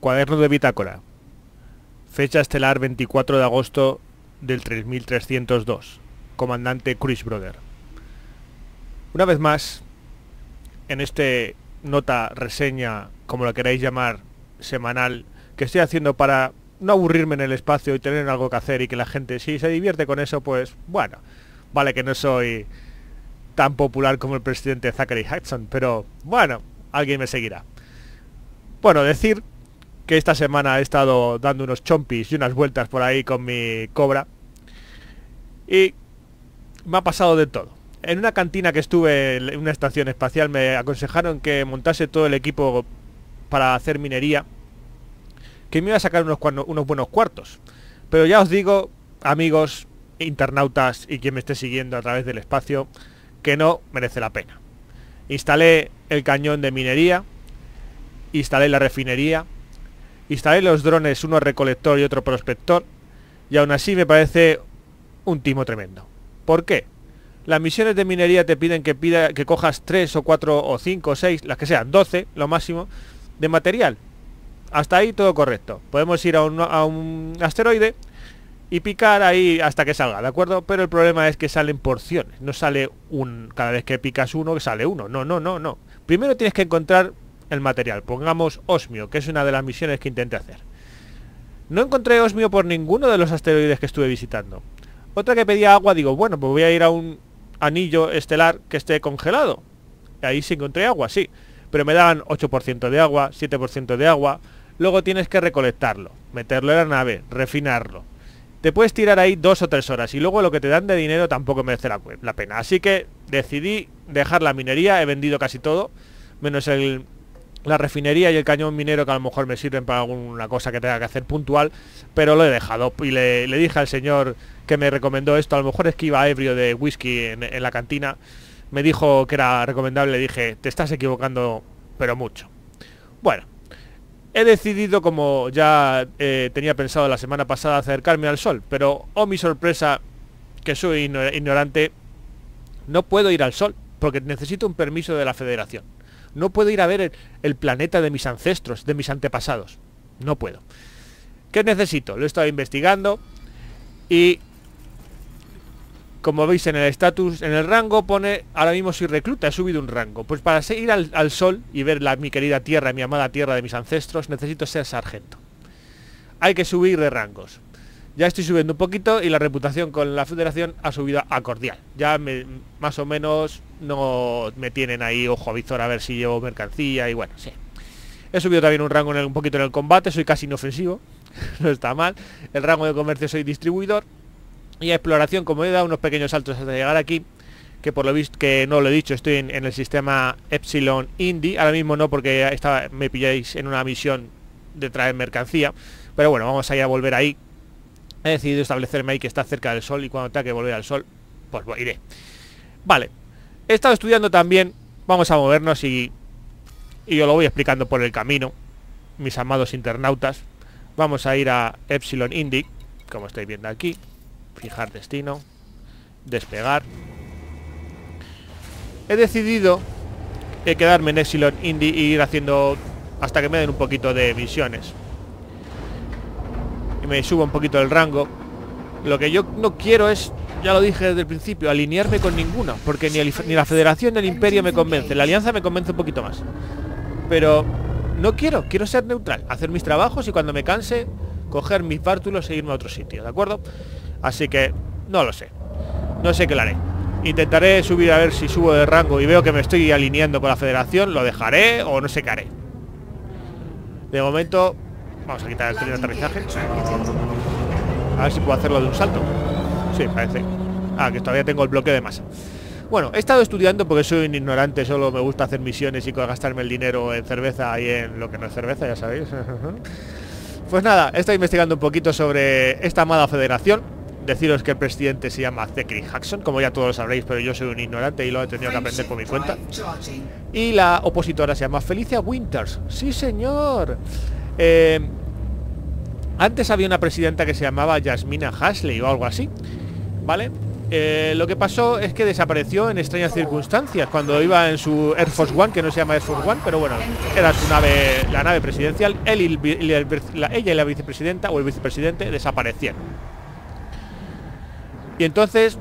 Cuaderno de bitácora. Fecha estelar 24 de agosto del 3302. Comandante Cruisbrother. Una vez más, en este nota, reseña, como la queráis llamar, semanal, que estoy haciendo para no aburrirme en el espacio y tener algo que hacer y que la gente, si se divierte con eso, pues bueno, vale que no soy tan popular como el presidente Zachary Hudson, pero bueno, alguien me seguirá. Bueno, decir que esta semana he estado dando unos chompis y unas vueltas por ahí con mi Cobra y me ha pasado de todo. En una cantina que estuve en una estación espacial me aconsejaron que montase todo el equipo para hacer minería, que me iba a sacar unos buenos cuartos. Pero ya os digo, amigos, internautas y quien me esté siguiendo a través del espacio, que no merece la pena. Instalé el cañón de minería, instalé la refinería, instalé los drones, uno recolector y otro prospector, y aún así me parece un timo tremendo. ¿Por qué? Las misiones de minería te piden que cojas 3 o 4 o 5 o 6, las que sean, 12, lo máximo, de material. Hasta ahí todo correcto. Podemos ir a un asteroide y picar ahí hasta que salga, ¿de acuerdo? Pero el problema es que salen porciones. No sale cada vez que picas uno, sale uno. No. Primero tienes que encontrar el material. Pongamos osmio, que es una de las misiones que intenté hacer. No encontré osmio por ninguno de los asteroides que estuve visitando. Otra que pedía agua, digo, bueno, pues voy a ir a un anillo estelar que esté congelado. Ahí sí encontré agua, sí. Pero me daban 8% de agua, 7% de agua. Luego tienes que recolectarlo, meterlo en la nave, refinarlo. Te puedes tirar ahí 2 o 3 horas y luego lo que te dan de dinero tampoco merece la pena. Así que decidí dejar la minería, he vendido casi todo, menos la refinería y el cañón minero, que a lo mejor me sirven para alguna cosa que tenga que hacer puntual, pero lo he dejado. Y le dije al señor que me recomendó esto, a lo mejor es que iba ebrio de whisky en la cantina, me dijo que era recomendable, le dije, te estás equivocando, pero mucho. Bueno, he decidido, como ya tenía pensado la semana pasada, acercarme al sol. Pero, oh mi sorpresa, que soy ignorante, no puedo ir al sol, porque necesito un permiso de la Federación. No puedo ir a ver el planeta de mis ancestros, de mis antepasados. No puedo. ¿Qué necesito? Lo he estado investigando y, como veis en el estatus, en el rango pone, ahora mismo soy recluta, he subido un rango. Pues para ir al sol y ver mi querida tierra, mi amada tierra de mis ancestros, necesito ser sargento. Hay que subir de rangos. Ya estoy subiendo un poquito y la reputación con la Federación ha subido a cordial. Ya más o menos no me tienen ahí ojo a visor a ver si llevo mercancía y bueno, sí. He subido también un rango un poquito en el combate, soy casi inofensivo, no está mal. El rango de comercio soy distribuidor. Y a exploración, como he dado unos pequeños saltos hasta llegar aquí, que por lo visto, que no lo he dicho, estoy en el sistema Epsilon Indi. Ahora mismo no, porque me pilláis en una misión de traer mercancía. Pero bueno, vamos a ir a volver ahí. He decidido establecerme ahí, que está cerca del sol, y cuando tenga que volver al sol, pues iré. Vale, he estado estudiando también. Vamos a movernos y yo lo voy explicando por el camino, mis amados internautas. Vamos a ir a Epsilon Indi, como estáis viendo aquí. Fijar destino, despegar. He decidido quedarme en Epsilon Indi e ir haciendo hasta que me den un poquito de misiones y me suba un poquito el rango. Lo que yo no quiero es, ya lo dije desde el principio, alinearme con ninguna, porque ni la Federación ni el Imperio me convence. La Alianza me convence un poquito más, pero no quiero ser neutral, hacer mis trabajos y cuando me canse coger mis bártulos e irme a otro sitio, ¿de acuerdo? Así que no lo sé. No sé qué lo haré. Intentaré subir a ver si subo de rango y veo que me estoy alineando con la Federación. Lo dejaré o no sé qué haré. De momento, vamos a quitar el tren de aterrizaje. A ver si puedo hacerlo de un salto. Sí, parece. Ah, que todavía tengo el bloqueo de masa. Bueno, he estado estudiando porque soy un ignorante. Solo me gusta hacer misiones y gastarme el dinero en cerveza y en lo que no es cerveza, ya sabéis. Pues nada, he estado investigando un poquito sobre esta amada Federación. Deciros que el presidente se llama Zachary Hudson, como ya todos lo sabréis, pero yo soy un ignorante y lo he tenido que aprender por mi cuenta. Y la opositora se llama Felicia Winters. ¡Sí, señor! Antes había una presidenta que se llamaba Jasmina Hasley o algo así, ¿vale? Lo que pasó es que desapareció en extrañas circunstancias cuando iba en su Air Force One, que no se llama Air Force One, pero bueno, era su nave, la nave presidencial. Él y ella y la vicepresidenta o el vicepresidente desaparecieron. Y entonces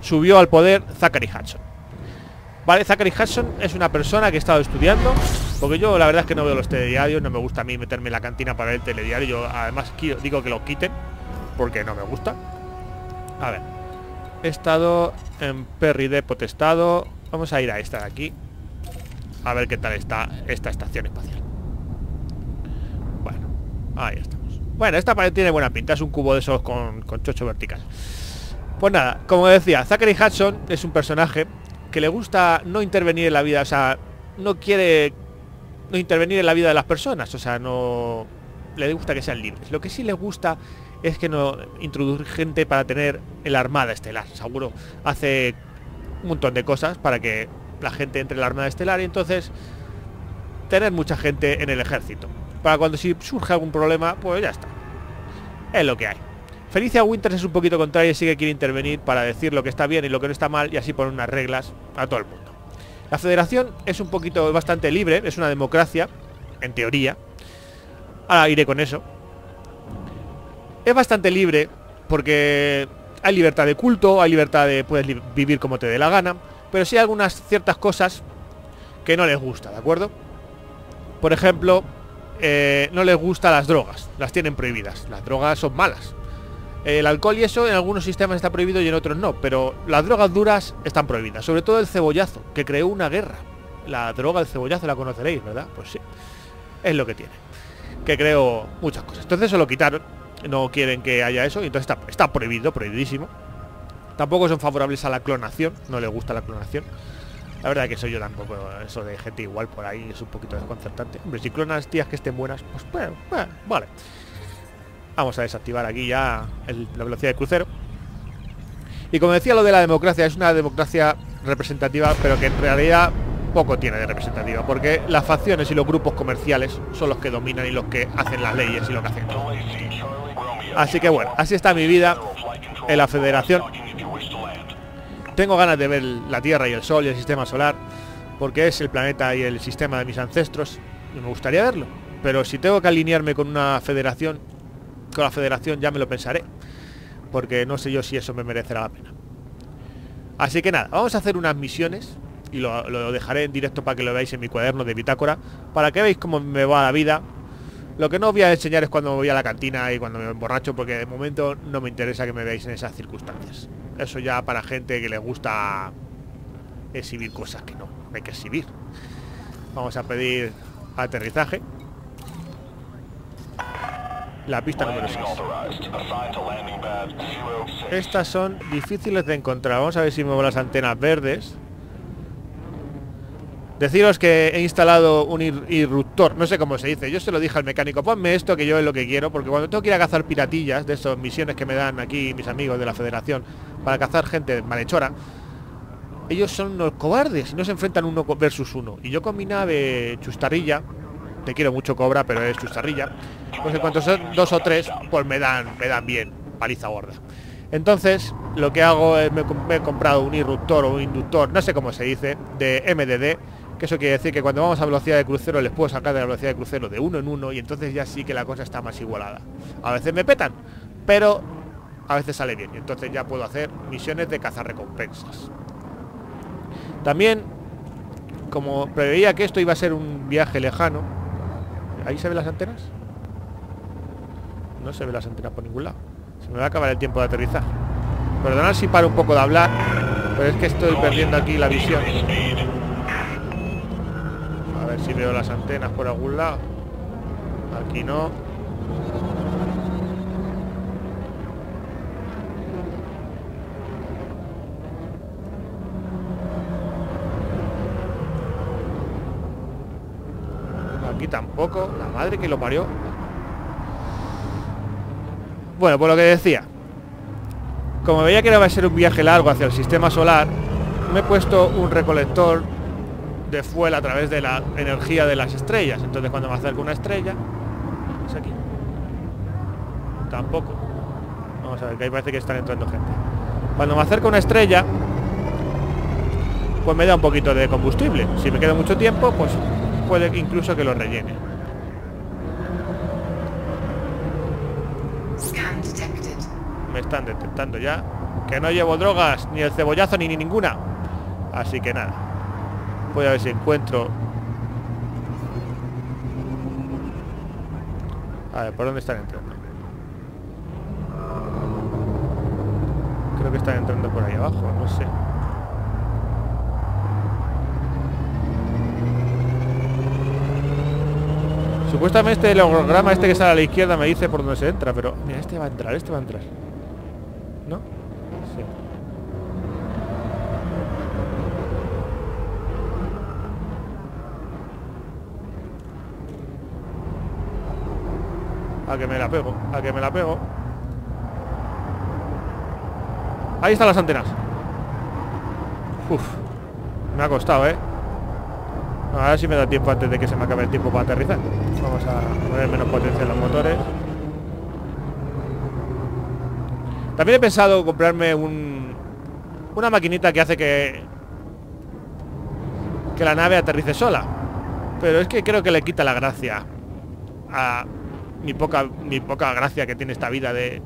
subió al poder Zachary Hudson. Vale, Zachary Hudson es una persona que he estado estudiando, porque yo la verdad es que no veo los telediarios, no me gusta a mí meterme en la cantina para ver el telediario. Yo además digo que lo quiten, porque no me gusta. A ver, he estado en Perry Depot, vamos a ir a esta de aquí, a ver qué tal está esta estación espacial. Bueno, ahí estamos. Bueno, esta pared tiene buena pinta, es un cubo de esos con chocho vertical. Pues nada, como decía, Zachary Hudson es un personaje que le gusta no intervenir en la vida, o sea, no quiere no intervenir en la vida de las personas, o sea, no le gusta que sean libres. Lo que sí les gusta es que no introduce gente para tener la Armada Estelar. Seguro hace un montón de cosas para que la gente entre en la Armada Estelar y entonces tener mucha gente en el ejército, para cuando si surge algún problema, pues ya está, es lo que hay. Felicia Winters es un poquito contraria y sí que quiere intervenir para decir lo que está bien y lo que no está mal, y así poner unas reglas a todo el mundo. La Federación es un poquito bastante libre, es una democracia, en teoría. Ahora iré con eso. Es bastante libre porque hay libertad de culto, hay libertad de puedes vivir como te dé la gana, pero sí hay algunas ciertas cosas que no les gusta, ¿de acuerdo? Por ejemplo, no les gustan las drogas, las tienen prohibidas. Las drogas son malas. El alcohol y eso en algunos sistemas está prohibido y en otros no, pero las drogas duras están prohibidas. Sobre todo el cebollazo, que creó una guerra. La droga, el cebollazo, la conoceréis, ¿verdad? Pues sí, es lo que tiene, que creó muchas cosas. Entonces se lo quitaron, no quieren que haya eso, y entonces está prohibido, prohibidísimo. Tampoco son favorables a la clonación, no les gusta la clonación. La verdad es que soy yo tampoco, eso de gente igual por ahí es un poquito desconcertante. Hombre, si clonas tías que estén buenas, pues bueno, vale. Vamos a desactivar aquí ya la velocidad de crucero. Y como decía, lo de la democracia, es una democracia representativa, pero que en realidad poco tiene de representativa, porque las facciones y los grupos comerciales son los que dominan y los que hacen las leyes y lo que hacen todo. Así que bueno, así está mi vida en la Federación. Tengo ganas de ver la Tierra y el Sol y el sistema solar, porque es el planeta y el sistema de mis ancestros, y me gustaría verlo. Pero si tengo que alinearme con una federación, con la Federación, ya me lo pensaré, porque no sé yo si eso me merecerá la pena. Así que nada, vamos a hacer unas misiones y lo dejaré en directo para que lo veáis en mi cuaderno de bitácora, para que veáis cómo me va la vida. Lo que no os voy a enseñar es cuando me voy a la cantina y cuando me emborracho, porque de momento no me interesa que me veáis en esas circunstancias. Eso ya para gente que le gusta exhibir cosas que no hay que exhibir. Vamos a pedir aterrizaje. La pista número 6. Estas son difíciles de encontrar. Vamos a ver si muevo las antenas verdes. Deciros que he instalado un irruptor, no sé cómo se dice. Yo se lo dije al mecánico, ponme esto que yo es lo que quiero, porque cuando tengo que ir a cazar piratillas, de esas misiones que me dan aquí mis amigos de la Federación, para cazar gente malhechora, ellos son unos cobardes y no se enfrentan uno versus uno. Y yo con mi nave chustarrilla, te quiero mucho, Cobra, pero es chustarrilla, pues en cuanto son dos o tres, pues me dan bien, paliza gorda. Entonces, lo que hago es me he comprado un irruptor o un inductor, no sé cómo se dice, de MDD, que eso quiere decir que cuando vamos a velocidad de crucero les puedo sacar de la velocidad de crucero de uno en uno, y entonces ya sí que la cosa está más igualada. A veces me petan, pero a veces sale bien, y entonces ya puedo hacer misiones de cazarrecompensas. También, como preveía que esto iba a ser un viaje lejano. ¿Ahí se ven las antenas? No se ven las antenas por ningún lado. Se me va a acabar el tiempo de aterrizar. Perdonad si paro un poco de hablar, pero es que estoy perdiendo aquí la visión. A ver si veo las antenas por algún lado. Aquí no. Aquí tampoco, la madre que lo parió. Bueno, por lo que decía, como veía que iba a ser un viaje largo hacia el sistema solar, me he puesto un recolector de fuel a través de la energía de las estrellas. Entonces cuando me acerco a una estrella, ¿es aquí? Tampoco. Vamos a ver, que ahí parece que están entrando gente. Cuando me acerco a una estrella, pues me da un poquito de combustible. Si me queda mucho tiempo, pues puede incluso que lo rellene. Me están detectando ya. Que no llevo drogas, ni el cebollazo, ni ninguna. Así que nada. Voy a ver si encuentro... A ver, ¿por dónde están entrando? Creo que están entrando por ahí abajo, no sé. Supuestamente el holograma este que sale a la izquierda me dice por dónde se entra, pero... Mira, este va a entrar, este va a entrar. ¿No? Sí. A que me la pego, a que me la pego. Ahí están las antenas. Uf, me ha costado, ¿eh? A ver si me da tiempo antes de que se me acabe el tiempo para aterrizar. Vamos a poner menos potencia en los motores. También he pensado comprarme una maquinita que hace que la nave aterrice sola. Pero es que creo que le quita la gracia a mi poca gracia que tiene esta vida de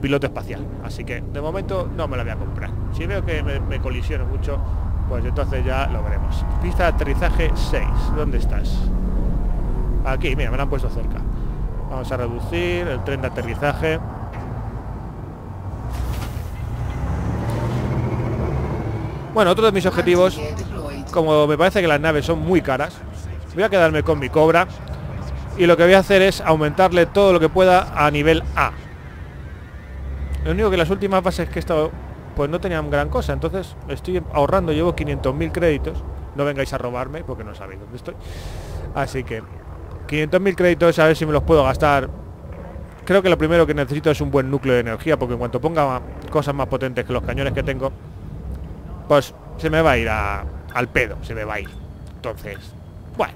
piloto espacial. Así que de momento no me la voy a comprar. Si veo que me colisiono mucho, pues entonces ya lo veremos. Pista de aterrizaje 6. ¿Dónde estás? Aquí, mira, me la han puesto cerca. Vamos a reducir el tren de aterrizaje. Bueno, otro de mis objetivos, como me parece que las naves son muy caras, voy a quedarme con mi Cobra. Y lo que voy a hacer es aumentarle todo lo que pueda a nivel A. Lo único que las últimas bases que he estado, pues no tenían gran cosa. Entonces estoy ahorrando, llevo 500.000 créditos. No vengáis a robarme porque no sabéis dónde estoy. Así que 500.000 créditos, a ver si me los puedo gastar. Creo que lo primero que necesito es un buen núcleo de energía, porque en cuanto ponga cosas más potentes que los cañones que tengo, pues se me va a ir al pedo. Se me va a ir. Entonces, bueno,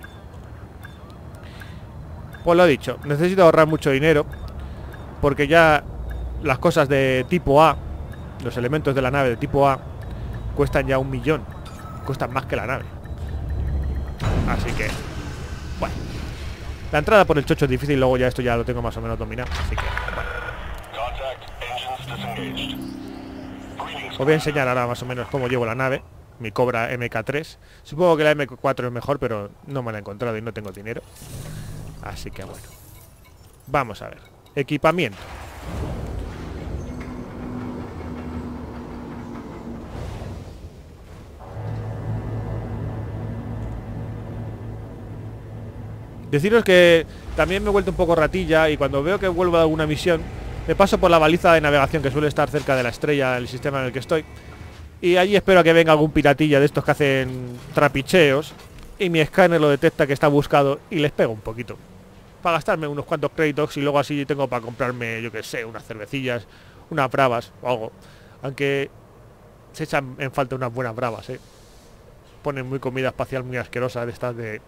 pues lo dicho, necesito ahorrar mucho dinero, porque ya las cosas de tipo A, los elementos de la nave de tipo A, cuestan ya 1.000.000. Cuestan más que la nave. Así que, bueno, la entrada por el chocho es difícil. Luego ya esto ya lo tengo más o menos dominado. Así que, bueno. Os voy a enseñar ahora más o menos cómo llevo la nave. Mi Cobra MK3. Supongo que la MK4 es mejor, pero no me la he encontrado y no tengo dinero. Así que bueno, vamos a ver. Equipamiento. Deciros que también me he vuelto un poco ratilla, y cuando veo que vuelvo de alguna misión me paso por la baliza de navegación, que suele estar cerca de la estrella del sistema en el que estoy, y allí espero a que venga algún piratilla de estos que hacen trapicheos, y mi escáner lo detecta que está buscado y les pego un poquito. Para gastarme unos cuantos créditos y luego así tengo para comprarme, yo que sé, unas cervecillas, unas bravas o algo. Aunque se echan en falta unas buenas bravas, ¿eh? Ponen muy comida espacial muy asquerosa, de estas de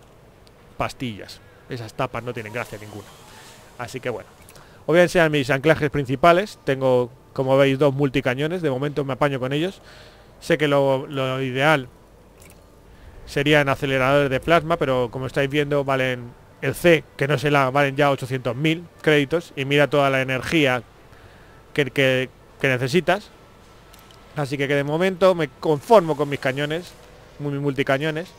pastillas. Esas tapas no tienen gracia ninguna. Así que bueno, os voy a enseñar mis anclajes principales. Tengo, como veis, 2 multicañones. De momento me apaño con ellos. Sé que lo ideal serían aceleradores de plasma, pero como estáis viendo, valen el C, que no es el A, valen ya 800.000 créditos. Y mira toda la energía que necesitas. Así que de momento me conformo con mis cañones, mis multicañones.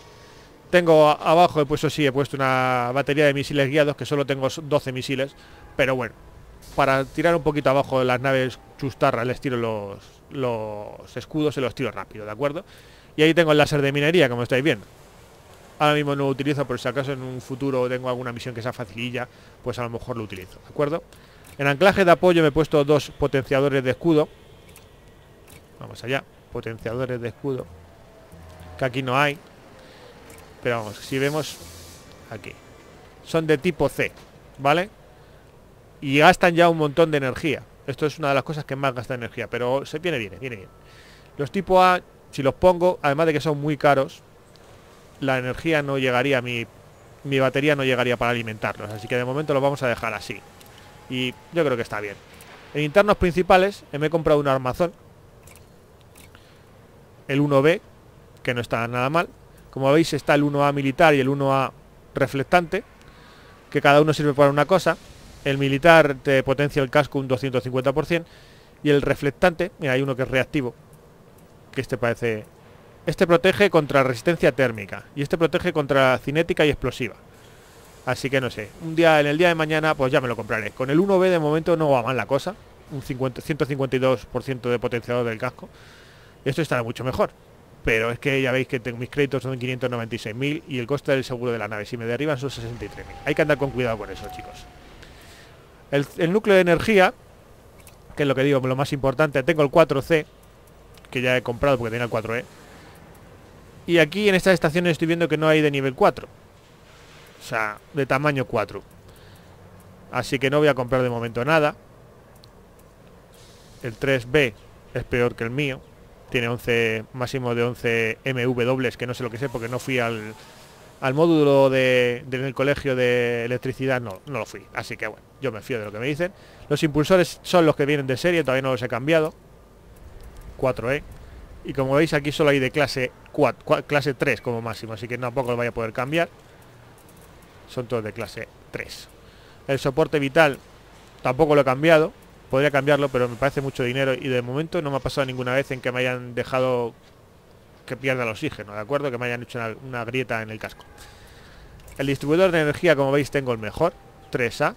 Tengo abajo, pues eso sí, he puesto una batería de misiles guiados, que solo tengo 12 misiles. Pero bueno, para tirar un poquito abajo de las naves chustarras, les tiro los escudos, se los tiro rápido, ¿de acuerdo? Y ahí tengo el láser de minería, como estáis viendo. Ahora mismo no lo utilizo, pero si acaso en un futuro tengo alguna misión que sea facililla, pues a lo mejor lo utilizo, ¿de acuerdo? En anclaje de apoyo me he puesto 2 potenciadores de escudo. Vamos allá, potenciadores de escudo, que aquí no hay. Pero vamos, si vemos aquí, son de tipo C, ¿vale? Y gastan ya un montón de energía. Esto es una de las cosas que más gasta energía, pero se viene bien. Los tipo A, si los pongo, además de que son muy caros, la energía no llegaría, mi batería no llegaría para alimentarlos. Así que de momento los vamos a dejar así. Y yo creo que está bien. En internos principales me he comprado un armazón, el 1B, que no está nada mal. Como veis, está el 1A militar y el 1A reflectante, que cada uno sirve para una cosa. El militar te potencia el casco un 250%. Y el reflectante, mira, hay uno que es reactivo, que este parece... Este protege contra resistencia térmica. Y este protege contra cinética y explosiva. Así que no sé. Un día, en el día de mañana, pues ya me lo compraré. Con el 1B de momento no va mal la cosa. Un 152% de potenciador del casco. Esto estará mucho mejor. Pero es que ya veis que mis créditos son 596.000 y el coste del seguro de la nave, si me derriban, son 63.000. Hay que andar con cuidado con eso, chicos. El núcleo de energía, que es lo que digo, lo más importante. Tengo el 4C, que ya he comprado porque tenía el 4E. Y aquí en estas estaciones estoy viendo que no hay de nivel 4. O sea, de tamaño 4. Así que no voy a comprar de momento nada. El 3B es peor que el mío. Tiene 11, máximo de 11 MW, que no sé lo que sé porque no fui al módulo del colegio de electricidad, no lo fui. Así que bueno, yo me fío de lo que me dicen. Los impulsores son los que vienen de serie, todavía no los he cambiado. 4E. Y como veis, aquí solo hay de clase 4, clase 3 como máximo, así que tampoco lo voy a poder cambiar. Son todos de clase 3. El soporte vital tampoco lo he cambiado. Podría cambiarlo, pero me parece mucho dinero y de momento no me ha pasado ninguna vez en que me hayan dejado que pierda el oxígeno, ¿de acuerdo? Que me hayan hecho una grieta en el casco. El distribuidor de energía, como veis, tengo el mejor, 3A.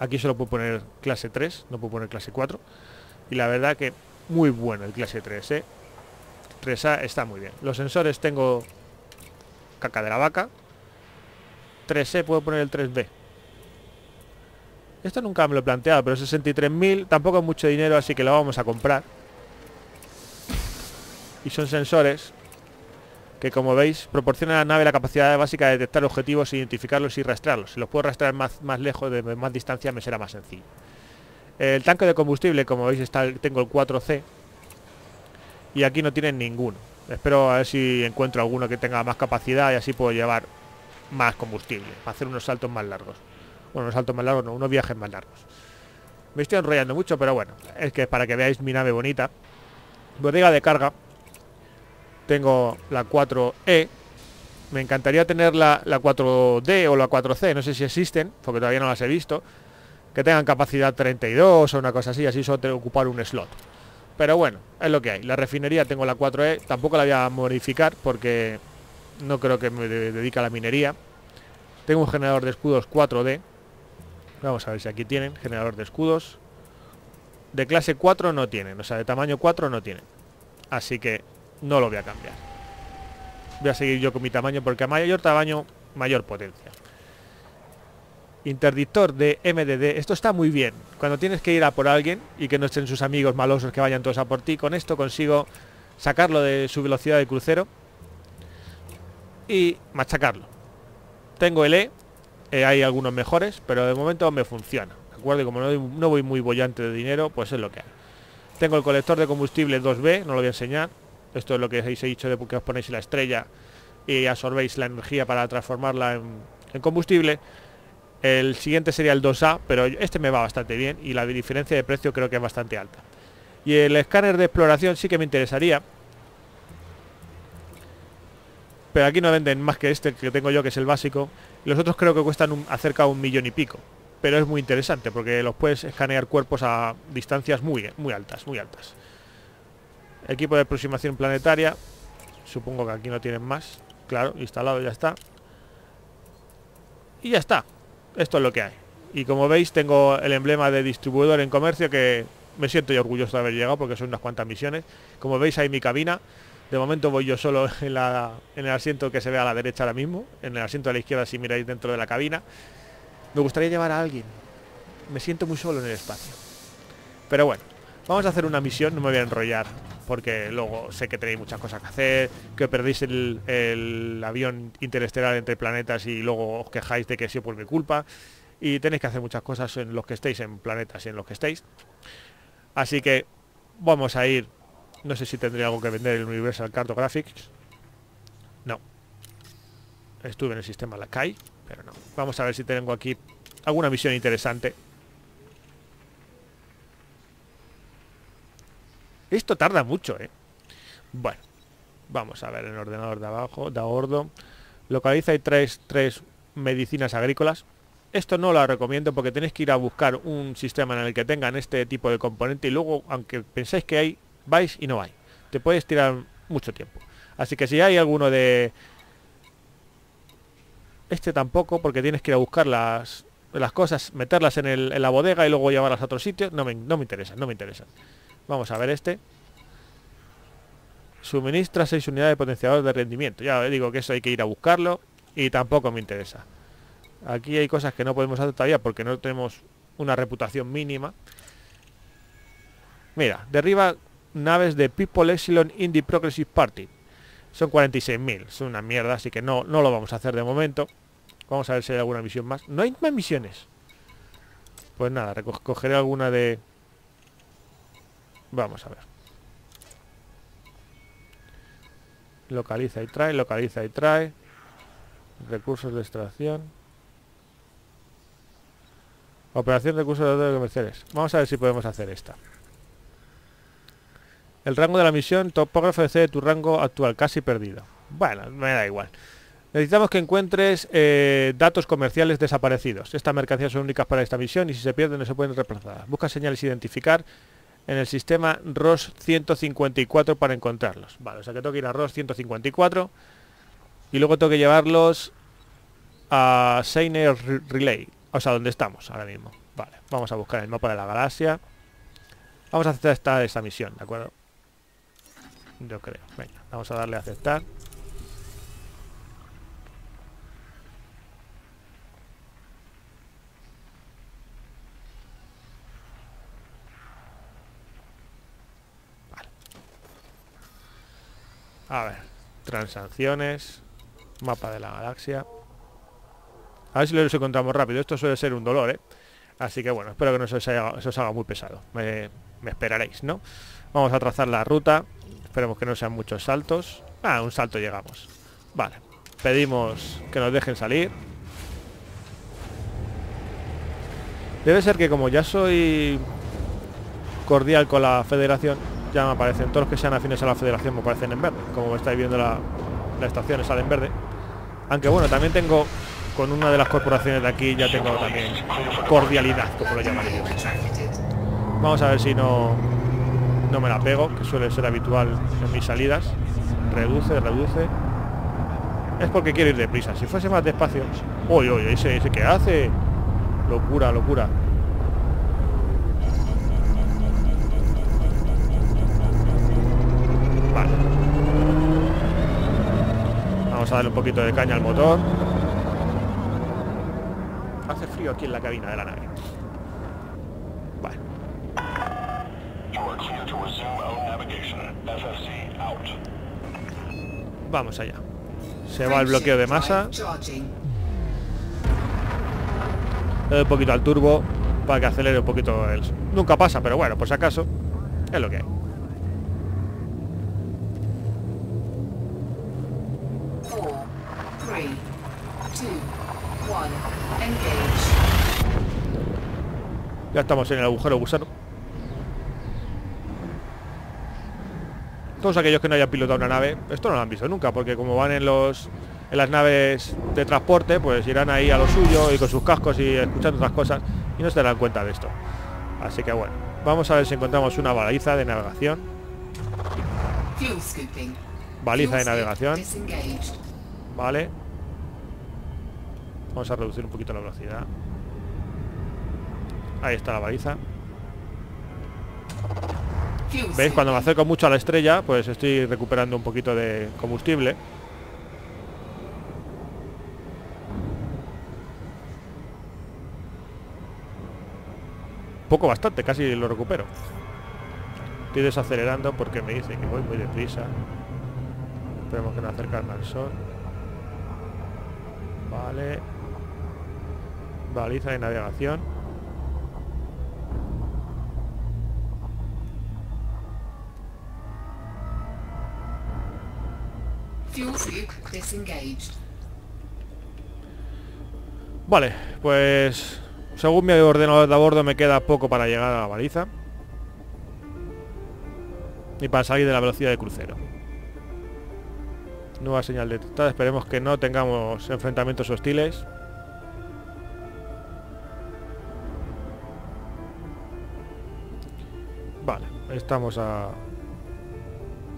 Aquí solo puedo poner clase 3, no puedo poner clase 4. Y la verdad que muy bueno el clase 3, ¿eh? 3A está muy bien. Los sensores tengo caca de la vaca. 3C puedo poner el 3B. Esto nunca me lo he planteado, pero 63.000 tampoco es mucho dinero, así que lo vamos a comprar. Y son sensores que, como veis, proporcionan a la nave la capacidad básica de detectar objetivos, identificarlos y rastrearlos. Si los puedo rastrear más lejos, de más distancia, me será más sencillo. El tanque de combustible, como veis, tengo el 4C. Y aquí no tienen ninguno. Espero a ver si encuentro alguno que tenga más capacidad y así puedo llevar más combustible, para hacer unos saltos más largos. Bueno, unos saltos más largos no, unos viajes más largos. Me estoy enrollando mucho, pero bueno, es que para que veáis mi nave bonita. Bodega de carga. Tengo la 4E. Me encantaría tener la 4D o la 4C, no sé si existen, porque todavía no las he visto. Que tengan capacidad 32 o una cosa así, así solo tengo que ocupar un slot. Pero bueno, es lo que hay. La refinería tengo la 4E, tampoco la voy a modificar porque no creo que me dedique a la minería. Tengo un generador de escudos 4D. Vamos a ver si aquí tienen generador de escudos. De clase 4 no tienen, o sea, de tamaño 4 no tienen. Así que no lo voy a cambiar. Voy a seguir yo con mi tamaño porque a mayor tamaño, mayor potencia. Interdictor de MDD. Esto está muy bien. Cuando tienes que ir a por alguien y que no estén sus amigos malosos que vayan todos a por ti, con esto consigo sacarlo de su velocidad de crucero y machacarlo. Tengo el E. Hay algunos mejores, pero de momento me funciona, ¿de acuerdo? Y como no voy muy bollante de dinero, pues es lo que hay. Tengo el colector de combustible 2B. No lo voy a enseñar. Esto es lo que os he dicho de que os ponéis la estrella y absorbéis la energía para transformarla en combustible. El siguiente sería el 2A, pero este me va bastante bien y la diferencia de precio creo que es bastante alta. Y el escáner de exploración sí que me interesaría. Pero aquí no venden más que este que tengo yo, que es el básico. Los otros creo que cuestan acerca de 1.000.000 y pico. Pero es muy interesante porque los puedes escanear cuerpos a distancias muy altas, muy altas. Equipo de aproximación planetaria. Supongo que aquí no tienen más. Claro, instalado ya está. Y ya está. Esto es lo que hay. Y como veis, tengo el emblema de distribuidor en comercio, que me siento yo orgulloso de haber llegado porque son unas cuantas misiones. Como veis, ahí mi cabina. De momento voy yo solo en el asiento que se ve a la derecha ahora mismo. En el asiento de la izquierda si miráis dentro de la cabina. Me gustaría llevar a alguien. Me siento muy solo en el espacio. Pero bueno, vamos a hacer una misión. No me voy a enrollar porque luego sé que tenéis muchas cosas que hacer, que perdéis el avión interestelar entre planetas y luego os quejáis de que ha sido por mi culpa. Y tenéis que hacer muchas cosas en los que estéis, en planetas y en los que estéis. Así que vamos a ir. No sé si tendría algo que vender en Universal Cardographics. No. Estuve en el sistema Lakai, pero no. Vamos a ver si tengo aquí alguna misión interesante. Esto tarda mucho, ¿eh? Bueno, vamos a ver el ordenador de abajo, de a bordo. Localiza y tres medicinas agrícolas. Esto no lo recomiendo porque tenéis que ir a buscar un sistema en el que tengan este tipo de componente y luego, aunque pensáis que hay, vais y no hay. Te puedes tirar mucho tiempo. Así que si hay alguno de... Este tampoco, porque tienes que ir a buscar las cosas, meterlas en la bodega y luego llevarlas a otro sitio. No me interesan, no me interesan. Vamos a ver este. Suministra 6 unidades de potenciador de rendimiento. Ya digo que eso hay que ir a buscarlo y tampoco me interesa. Aquí hay cosas que no podemos hacer todavía porque no tenemos una reputación mínima. Mira, derriba naves de People Epsilon Indi Progressive Party. Son 46.000, es una mierda, así que no lo vamos a hacer de momento. Vamos a ver si hay alguna misión más. ¿No hay más misiones? Pues nada, recogeré alguna de... Vamos a ver. Localiza y trae, localiza y trae. Recursos de extracción. Operación de recursos de datos comerciales. Vamos a ver si podemos hacer esta. El rango de la misión, topógrafo excede tu rango actual, casi perdido. Bueno, me da igual. Necesitamos que encuentres datos comerciales desaparecidos. Estas mercancías son únicas para esta misión y si se pierden no se pueden reemplazar. Busca señales identificar en el sistema ROS 154 para encontrarlos. Vale, o sea que tengo que ir a ROS 154 y luego tengo que llevarlos a Steiner Relay, o sea, donde estamos ahora mismo. Vale, vamos a buscar el mapa de la galaxia. Vamos a aceptar esta misión, ¿de acuerdo? Yo creo. Venga, vamos a darle a aceptar. Vale. A ver, transacciones, mapa de la galaxia. A ver si los encontramos rápido. Esto suele ser un dolor, ¿eh? Así que bueno, espero que no se os haga muy pesado. Me esperaréis, ¿no? Vamos a trazar la ruta. Esperemos que no sean muchos saltos. Ah, un salto llegamos. Vale. Pedimos que nos dejen salir. Debe ser que como ya soy cordial con la Federación, ya me aparecen. Todos los que sean afines a la Federación me aparecen en verde. Como estáis viendo, la estación sale en verde. Aunque bueno, también tengo... Con una de las corporaciones de aquí ya tengo también cordialidad, como lo llaman ellos. Vamos a ver si no me la pego, que suele ser habitual en mis salidas. Reduce, reduce. Es porque quiero ir deprisa. Si fuese más despacio... ¡Uy, uy, uy! ¿Ese qué hace? Locura, locura. Vale. Vamos a darle un poquito de caña al motor. Hace frío aquí en la cabina de la nave. Vale. Vamos allá. Se va el bloqueo de masa. Le doy un poquito al turbo para que acelere un poquito el... Nunca pasa, pero bueno, por si acaso, es lo que hay. Ya estamos en el agujero gusano. Todos aquellos que no hayan pilotado una nave, esto no lo han visto nunca, porque como van en las naves de transporte, pues irán ahí a lo suyo y con sus cascos y escuchando otras cosas y no se darán cuenta de esto. Así que bueno, vamos a ver si encontramos una baliza de navegación. Baliza de navegación. Vale. Vamos a reducir un poquito la velocidad. Ahí está la baliza. ¿Veis? Cuando me acerco mucho a la estrella, pues estoy recuperando un poquito de combustible. Poco, bastante, casi lo recupero. Estoy desacelerando porque me dice que voy muy deprisa. Esperemos que no acercarme al sol. Vale. Baliza de navegación. Vale, pues según mi ordenador de a bordo me queda poco para llegar a la baliza y para salir de la velocidad de crucero. Nueva señal detectada. Esperemos que no tengamos enfrentamientos hostiles. Vale, estamos a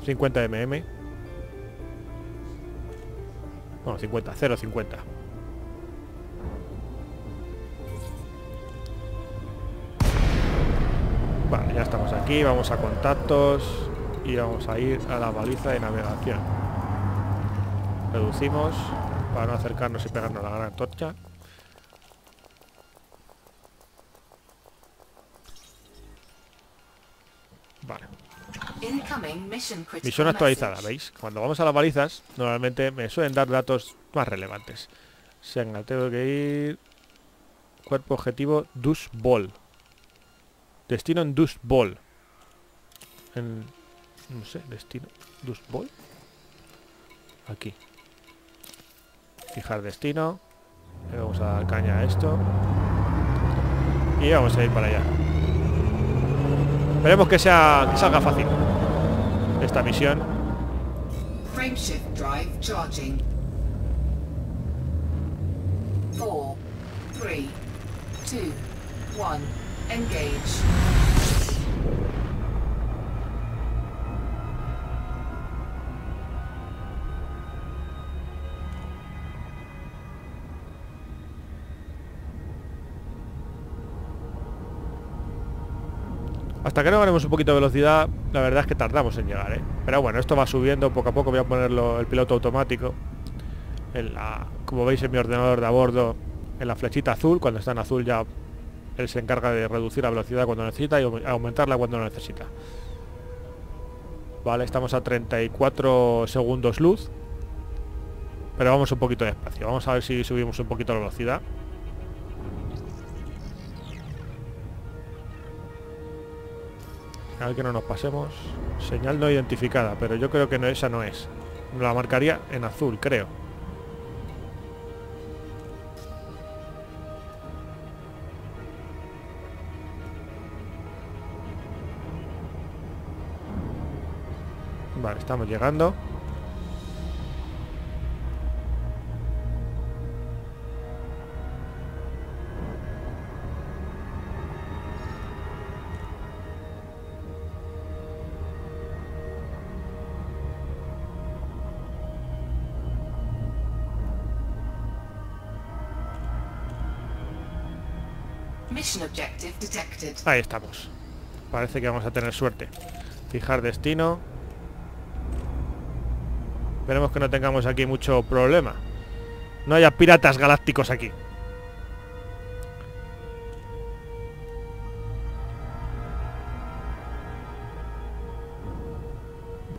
50 mm. Bueno, 50, 0,50. Vale, ya estamos aquí, vamos a contactos y vamos a ir a la baliza de navegación. Reducimos para no acercarnos y pegarnos a la gran torcha. Vale. Misión actualizada, ¿veis? Cuando vamos a las balizas, normalmente me suelen dar datos más relevantes. O sea, tengo que ir... Cuerpo objetivo, Dusbol. Destino en Dusbol. En... no sé, destino... Dusbol. Aquí. Fijar destino. Le vamos a dar caña a esto. Y vamos a ir para allá. Esperemos que salga fácil esta misión. Frameshift Drive charging. 4, 3, 2, 1, engage. Hasta que no ganemos un poquito de velocidad, la verdad es que tardamos en llegar, ¿eh? Pero bueno, esto va subiendo poco a poco. Voy a ponerlo el piloto automático en la, como veis en mi ordenador de a bordo, en la flechita azul. Cuando está en azul ya él se encarga de reducir la velocidad cuando necesita y aumentarla cuando no necesita. Vale, estamos a 34 segundos luz, pero vamos un poquito despacio. Vamos a ver si subimos un poquito la velocidad. A ver que no nos pasemos. Señal no identificada, pero yo creo que no, esa no es. La marcaría en azul, creo. Vale, estamos llegando. Ahí estamos. Parece que vamos a tener suerte. Fijar destino. Esperemos que no tengamos aquí mucho problema. No haya piratas galácticos aquí.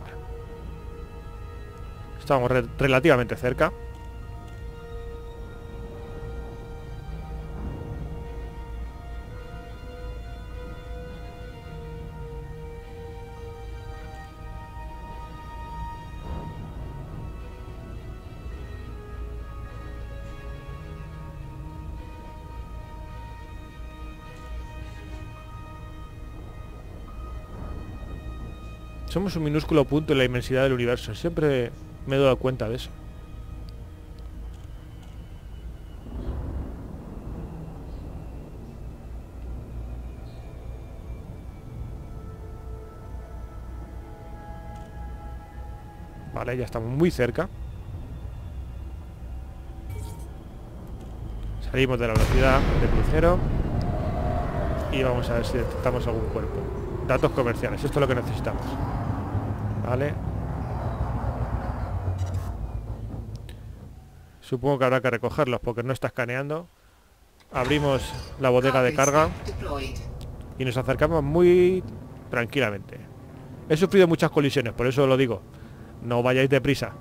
Bueno. Estamos relativamente cerca. Somos un minúsculo punto en la inmensidad del universo. Siempre me he dado cuenta de eso. Vale, ya estamos muy cerca. Salimos de la velocidad de crucero. Y vamos a ver si detectamos algún cuerpo. Datos comerciales, esto es lo que necesitamos. Vale. Supongo que habrá que recogerlos porque no está escaneando. Abrimos la bodega de carga y nos acercamos muy tranquilamente. He sufrido muchas colisiones, por eso lo digo. No vayáis deprisa.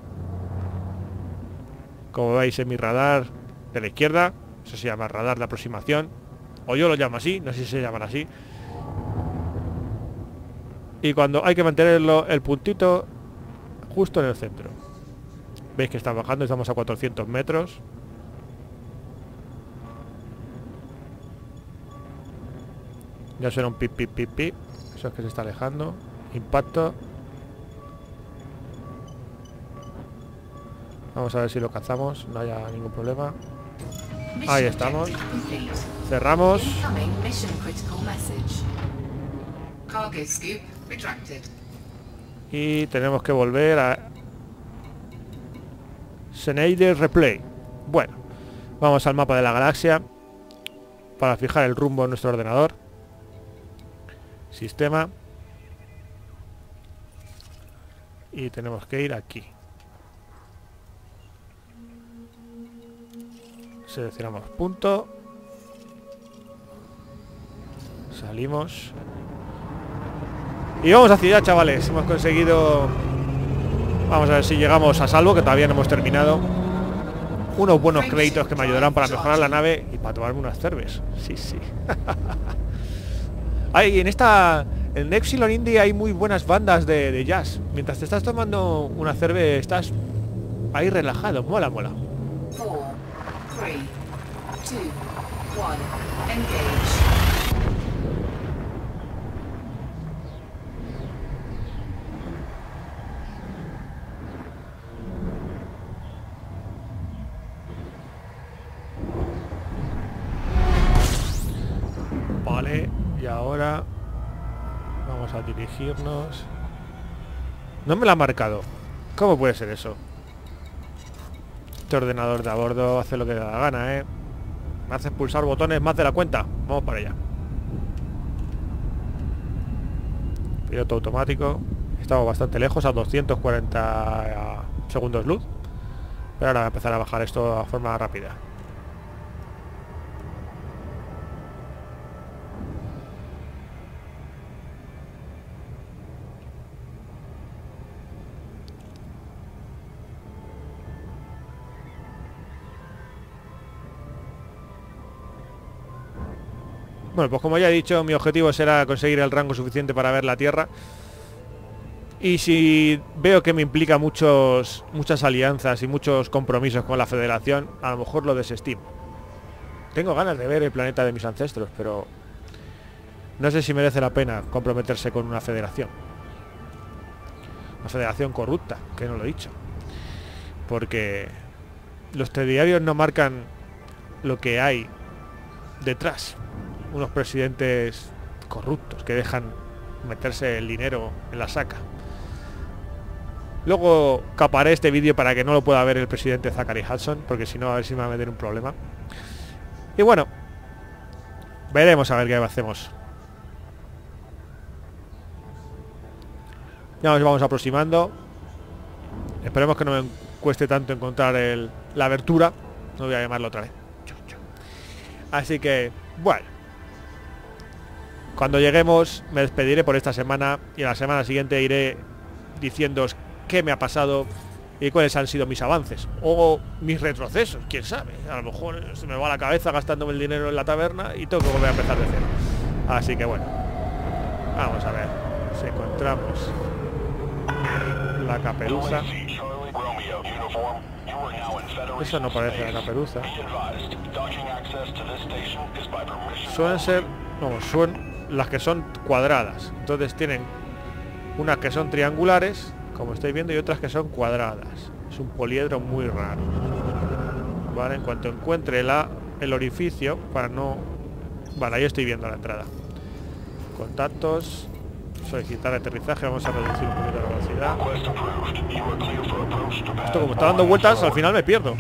Como veis en mi radar de la izquierda, eso se llama radar de aproximación. O yo lo llamo así, no sé si se llaman así. Y cuando hay que mantenerlo, el puntito justo en el centro. Veis que está bajando, estamos a 400 metros. Ya suena un pip, pip, pip, pip. Eso es que se está alejando. Impacto. Vamos a ver si lo cazamos, no haya ningún problema. Ahí estamos. Cerramos. Y tenemos que volver a Steiner Relay. Bueno, vamos al mapa de la galaxia para fijar el rumbo en nuestro ordenador. Sistema. Y tenemos que ir aquí. Seleccionamos punto. Salimos. Y vamos hacia allá, chavales. Hemos conseguido... Vamos a ver si llegamos a salvo, que todavía no hemos terminado. Unos buenos créditos que me ayudarán para mejorar la nave y para tomarme unas cervezas. Sí, sí. Ay, en Epsilon Indi hay muy buenas bandas de jazz. Mientras te estás tomando una cerveza, estás ahí relajado. Mola, mola. 4, 3, 2, 1, engage. Y ahora vamos a dirigirnos. No me la ha marcado. ¿Cómo puede ser eso? Este ordenador de a bordo hace lo que le da la gana, ¿eh? Me hace pulsar botones más de la cuenta. Vamos para allá. Piloto automático. Estamos bastante lejos, a 240 segundos luz. Pero ahora voy a empezar a bajar esto de forma rápida. Bueno, pues como ya he dicho, mi objetivo será conseguir el rango suficiente para ver la Tierra. Y si veo que me implica muchas alianzas y muchos compromisos con la Federación, a lo mejor lo desestimo. Tengo ganas de ver el planeta de mis ancestros, pero no sé si merece la pena comprometerse con una Federación. Una Federación corrupta, que no lo he dicho. Porque los telediarios no marcan lo que hay detrás. Unos presidentes corruptos que dejan meterse el dinero en la saca. Luego caparé este vídeo para que no lo pueda ver el presidente Zachary Hudson, porque si no, a ver si me va a meter un problema. Y bueno, veremos a ver qué hacemos. Ya nos vamos aproximando. Esperemos que no me cueste tanto encontrar la abertura. No voy a llamarlo otra vez. Así que, bueno, cuando lleguemos me despediré por esta semana y en la semana siguiente iré diciéndoos qué me ha pasado y cuáles han sido mis avances o mis retrocesos, quién sabe. A lo mejor se me va la cabeza gastándome el dinero en la taberna y tengo que volver a empezar de cero. Así que bueno, vamos a ver si encontramos la caperuza. Eso no parece la caperuza. Suelen ser... no, son... las que son cuadradas. Entonces tienen unas que son triangulares, como estáis viendo, y otras que son cuadradas. Es un poliedro muy raro. Vale, en cuanto encuentre el orificio para no... Vale, ahí estoy viendo la entrada. Contactos. Solicitar aterrizaje. Vamos a reducir un poquito la velocidad. Esto como está dando vueltas, al final me pierdo.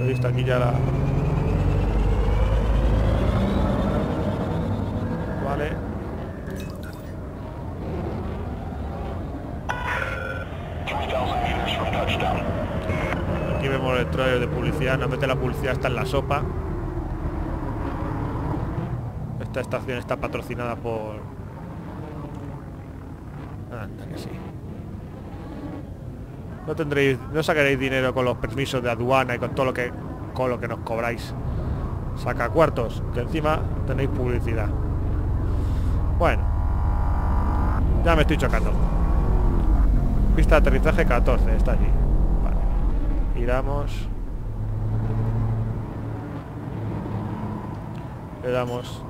He visto aquí ya la... Vale. Aquí vemos el trailer de publicidad. No mete la publicidad hasta en la sopa. Esta estación está patrocinada por... Anda que sí. No sacaréis dinero con los permisos de aduana y con todo lo que nos cobráis. Saca cuartos, que encima tenéis publicidad. Bueno, ya me estoy chocando. Pista de aterrizaje 14, está allí. Vale. Giramos. Le damos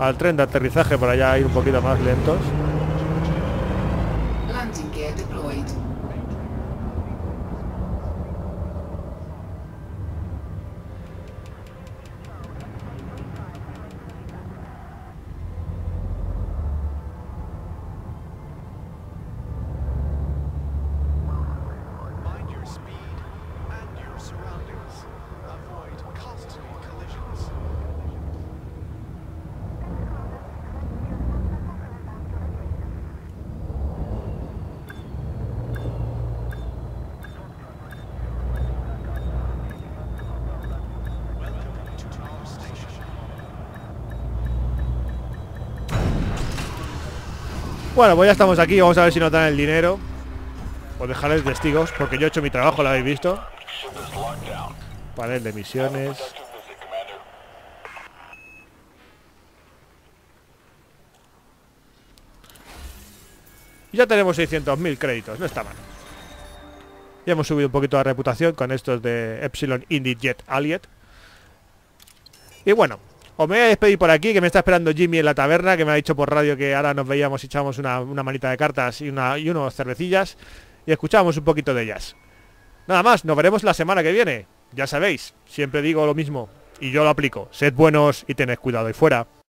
al tren de aterrizaje para ya ir un poquito más lentos. Bueno, pues ya estamos aquí. Vamos a ver si nos dan el dinero o dejarles testigos, porque yo he hecho mi trabajo, lo habéis visto. Panel de misiones. Y ya tenemos 600.000 créditos, no está mal. Ya hemos subido un poquito la reputación con estos de Epsilon Indi Jet Allied. Y bueno, os me voy a despedir por aquí, que me está esperando Jimmy en la taberna, que me ha dicho por radio que ahora nos veíamos y echábamos una manita de cartas y unas cervecillas y escuchábamos un poquito de jazz. Nada más, nos veremos la semana que viene. Ya sabéis, siempre digo lo mismo y yo lo aplico. Sed buenos y tened cuidado ahí fuera.